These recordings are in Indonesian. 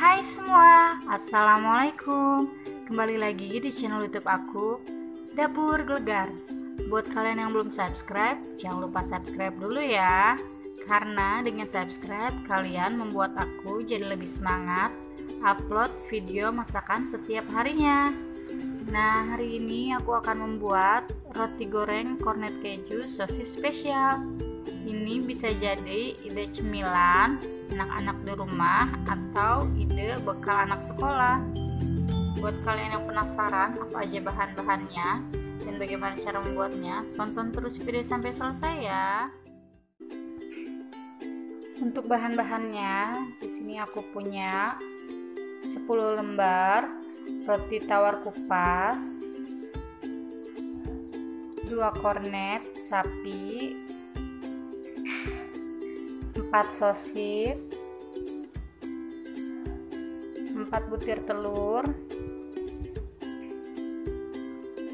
Hai semua, Assalamualaikum. Kembali lagi di channel YouTube aku, Dapur Glegar. Buat kalian yang belum subscribe, jangan lupa subscribe dulu ya, karena dengan subscribe kalian membuat aku jadi lebih semangat upload video masakan setiap harinya. Nah, hari ini aku akan membuat roti goreng kornet keju sosis spesial. Ini bisa jadi ide cemilan anak-anak di rumah atau ide bekal anak sekolah. Buat kalian yang penasaran apa aja bahan-bahannya dan bagaimana cara membuatnya, tonton terus video sampai selesai ya. Untuk bahan-bahannya, di sini aku punya 10 lembar roti tawar kupas, 2 kornet sapi, 4 sosis, 4 butir telur,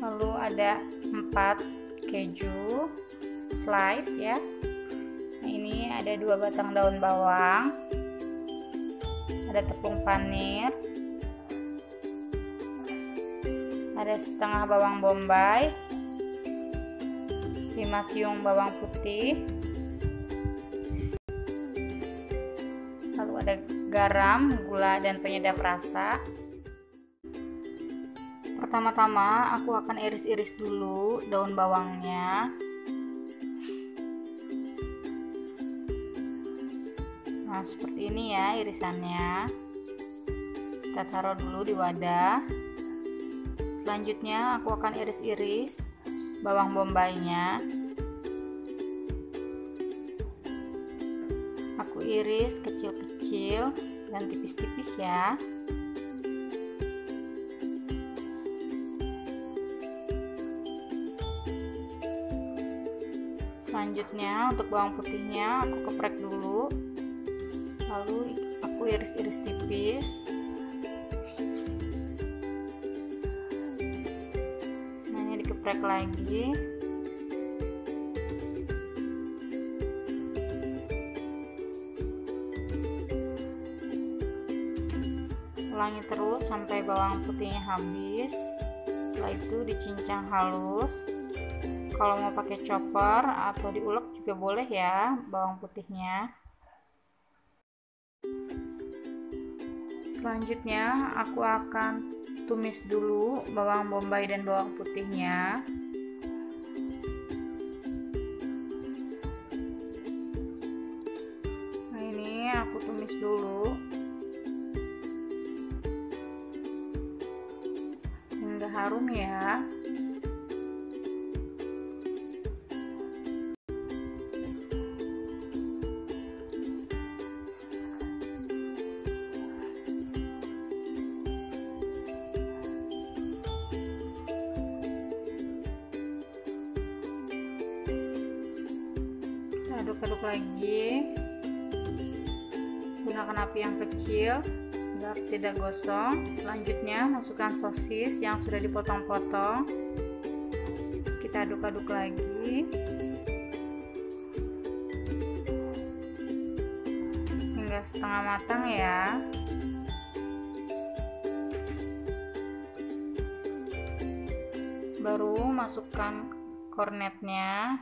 lalu ada 4 keju slice ya. Nah, ini ada 2 batang daun bawang, ada tepung panir, ada setengah bawang bombay, 5 siung bawang putih, ada garam, gula, dan penyedap rasa. Pertama-tama aku akan iris-iris dulu daun bawangnya. Nah, seperti ini ya irisannya. Kita taruh dulu di wadah. Selanjutnya aku akan iris-iris bawang bombaynya. Aku iris kecil-kecil dan tipis-tipis ya. Selanjutnya untuk bawang putihnya aku keprek dulu, lalu aku iris-iris tipis. Nah, ini dikeprek lagi. Ulangi terus sampai bawang putihnya habis. Setelah itu dicincang halus. Kalau mau pakai chopper atau diulek juga boleh ya bawang putihnya. Selanjutnya aku akan tumis dulu bawang bombay dan bawang putihnya. Nah, ini aku tumis dulu harum ya. Kita aduk-aduk lagi. Gunakan api yang kecil, tidak gosong. Selanjutnya masukkan sosis yang sudah dipotong-potong. Kita aduk-aduk lagi hingga setengah matang ya. Baru masukkan kornetnya.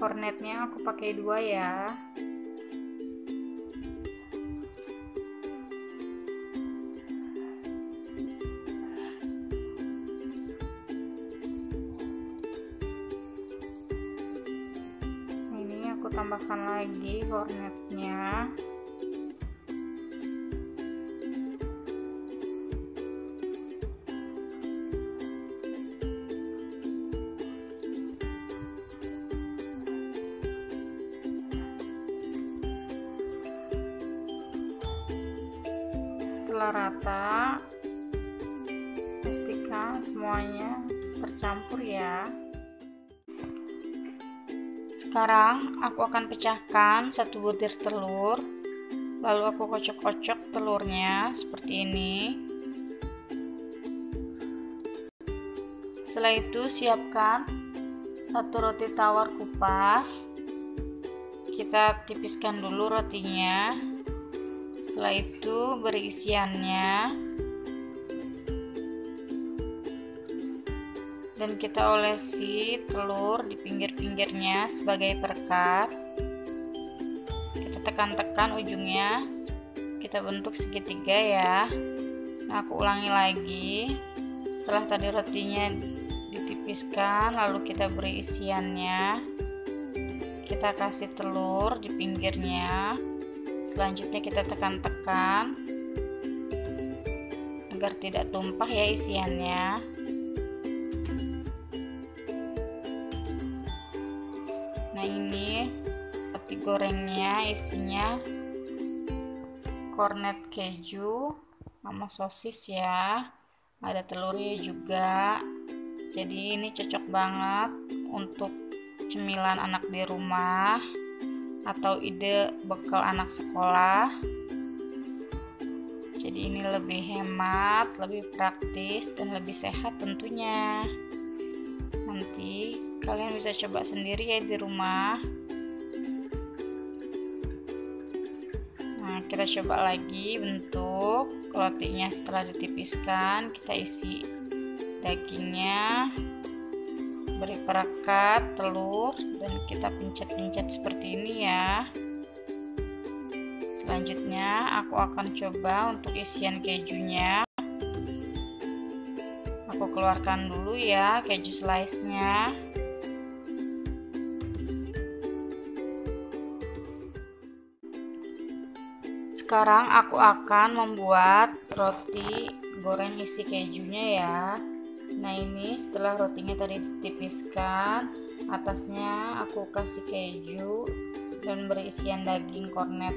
Kornetnya aku pakai 2 ya. Tambahkan lagi kornetnya. Setelah rata, pastikan semuanya tercampur ya. Sekarang aku akan pecahkan 1 butir telur, lalu aku kocok-kocok telurnya seperti ini. Setelah itu siapkan 1 roti tawar kupas. Kita tipiskan dulu rotinya. Setelah itu beri isiannya dan kita olesi telur di pinggir-pinggirnya sebagai perekat. Kita tekan-tekan ujungnya, kita bentuk segitiga ya. Nah, aku ulangi lagi. Setelah tadi rotinya ditipiskan, lalu kita beri isiannya, kita kasih telur di pinggirnya. Selanjutnya kita tekan-tekan agar tidak tumpah ya isiannya. Nah, ini roti gorengnya, isinya kornet keju sama sosis ya, ada telurnya juga. Jadi ini cocok banget untuk cemilan anak di rumah atau ide bekal anak sekolah. Jadi ini lebih hemat, lebih praktis, dan lebih sehat tentunya. Nanti kalian bisa coba sendiri ya di rumah. Nah, kita coba lagi bentuk rotinya. Setelah ditipiskan, kita isi dagingnya, beri perekat telur, dan kita pencet-pencet seperti ini ya. Selanjutnya aku akan coba untuk isian kejunya. Aku keluarkan dulu ya keju slice-nya. Sekarang aku akan membuat roti goreng isi kejunya ya. Nah, ini setelah rotinya tadi ditipiskan, atasnya aku kasih keju dan beri isian daging kornet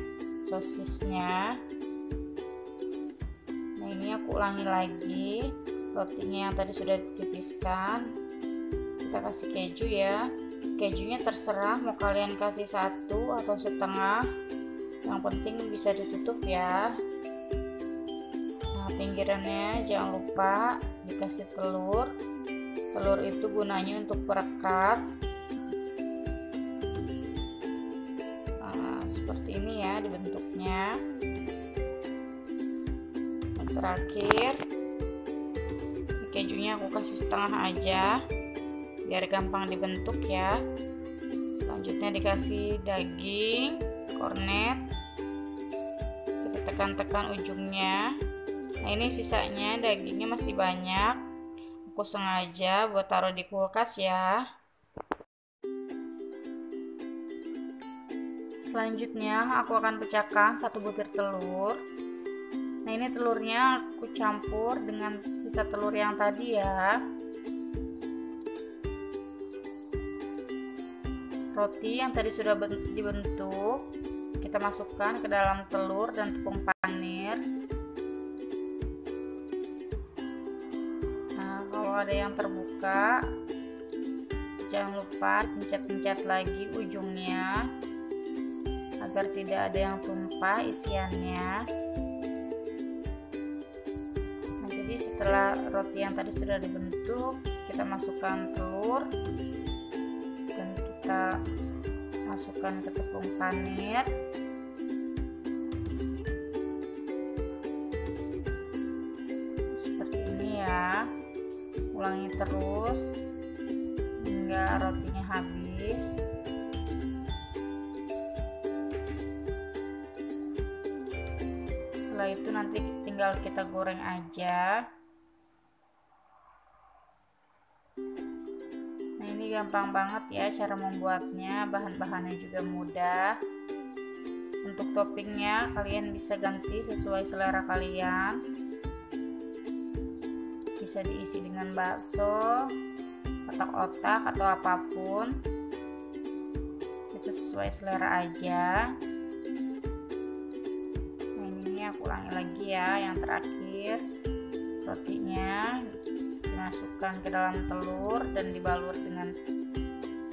sosisnya. Nah, ini aku ulangi lagi, rotinya yang tadi sudah ditipiskan kita kasih keju ya. Kejunya terserah mau kalian kasih satu atau setengah, yang penting bisa ditutup ya. Nah, pinggirannya jangan lupa dikasih telur. Telur itu gunanya untuk perekat. Nah, seperti ini ya dibentuknya. Dan terakhir kejunya aku kasih setengah aja biar gampang dibentuk ya. Selanjutnya dikasih daging kornet, kita tekan-tekan ujungnya. Nah, ini sisanya dagingnya masih banyak, aku sengaja buat taruh di kulkas ya. Selanjutnya aku akan pecahkan satu butir telur. Nah, ini telurnya aku campur dengan sisa telur yang tadi ya. Roti yang tadi sudah dibentuk kita masukkan ke dalam telur dan tepung panir. Kalau ada yang terbuka, jangan lupa pencet-pencet lagi ujungnya agar tidak ada yang tumpah isiannya. Nah, jadi setelah roti yang tadi sudah dibentuk, kita masukkan telur dan kita masukkan ke tepung panir. Seperti ini ya. Ulangi terus hingga rotinya habis. Setelah itu nanti tinggal kita goreng aja. Nah, ini gampang banget ya cara membuatnya, bahan-bahannya juga mudah. Untuk toppingnya kalian bisa ganti sesuai selera kalian. Bisa diisi dengan bakso, otak-otak, atau apapun, itu sesuai selera aja. Nah, ini aku ulangi lagi ya, yang terakhir rotinya dimasukkan ke dalam telur dan dibalur dengan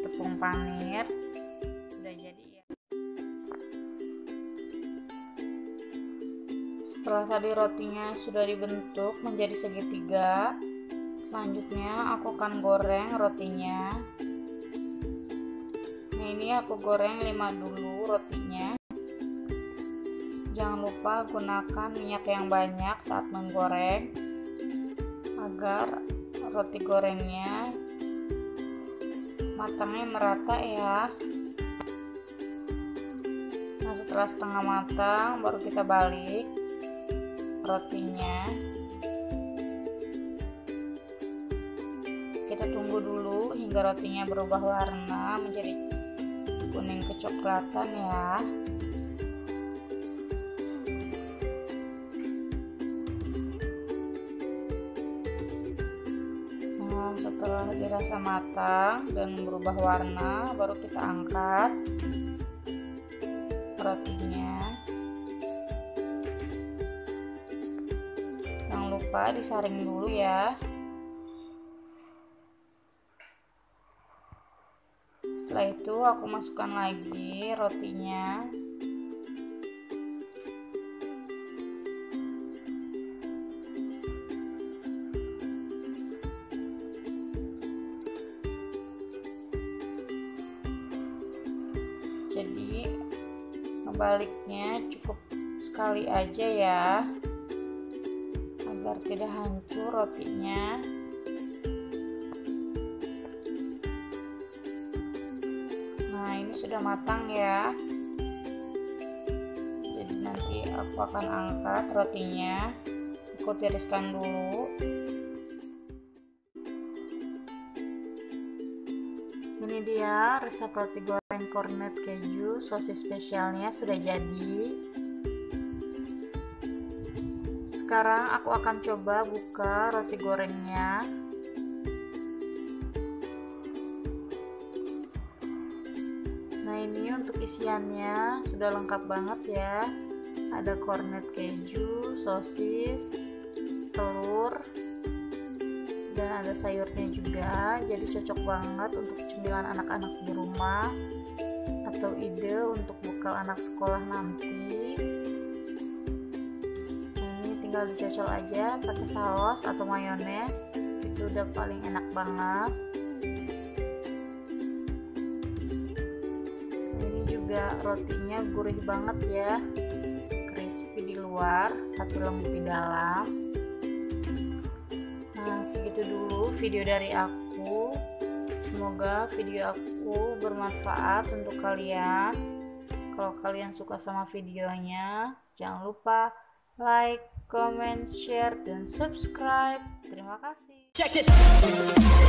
tepung panir. Sudah jadi ya. Setelah tadi rotinya sudah dibentuk menjadi segitiga, selanjutnya aku akan goreng rotinya. Nah, ini aku goreng 5 dulu rotinya. Jangan jangan lupa gunakan minyak yang banyak saat menggoreng agar roti gorengnya matangnya merata ya. Nah, setelah setengah matang baru kita balik rotinya. Kita tunggu dulu hingga rotinya berubah warna menjadi kuning kecoklatan ya. Setelah dirasa matang dan berubah warna, baru kita angkat rotinya. Jangan lupa disaring dulu ya. Setelah itu aku masukkan lagi rotinya. Jadi membaliknya cukup sekali aja ya, agar tidak hancur rotinya. Nah, ini sudah matang ya. Jadi nanti aku akan angkat rotinya. Aku tiriskan dulu. Ini dia resep roti goreng kornet keju sosis spesialnya sudah jadi. Sekarang aku akan coba buka roti gorengnya. Nah, ini untuk isiannya sudah lengkap banget ya. Ada kornet keju, sosis, telur, dan ada sayurnya juga, jadi cocok banget untuk cemilan anak-anak di rumah atau ide untuk bekal anak sekolah nanti. Ini tinggal dicocol aja pakai saus atau mayones, itu udah paling enak banget. Ini juga rotinya gurih banget ya, crispy di luar tapi lembut di dalam. Nah, segitu dulu video dari aku. Semoga video aku bermanfaat untuk kalian. Kalau kalian suka sama videonya, jangan lupa like, comment, share, dan subscribe. Terima kasih.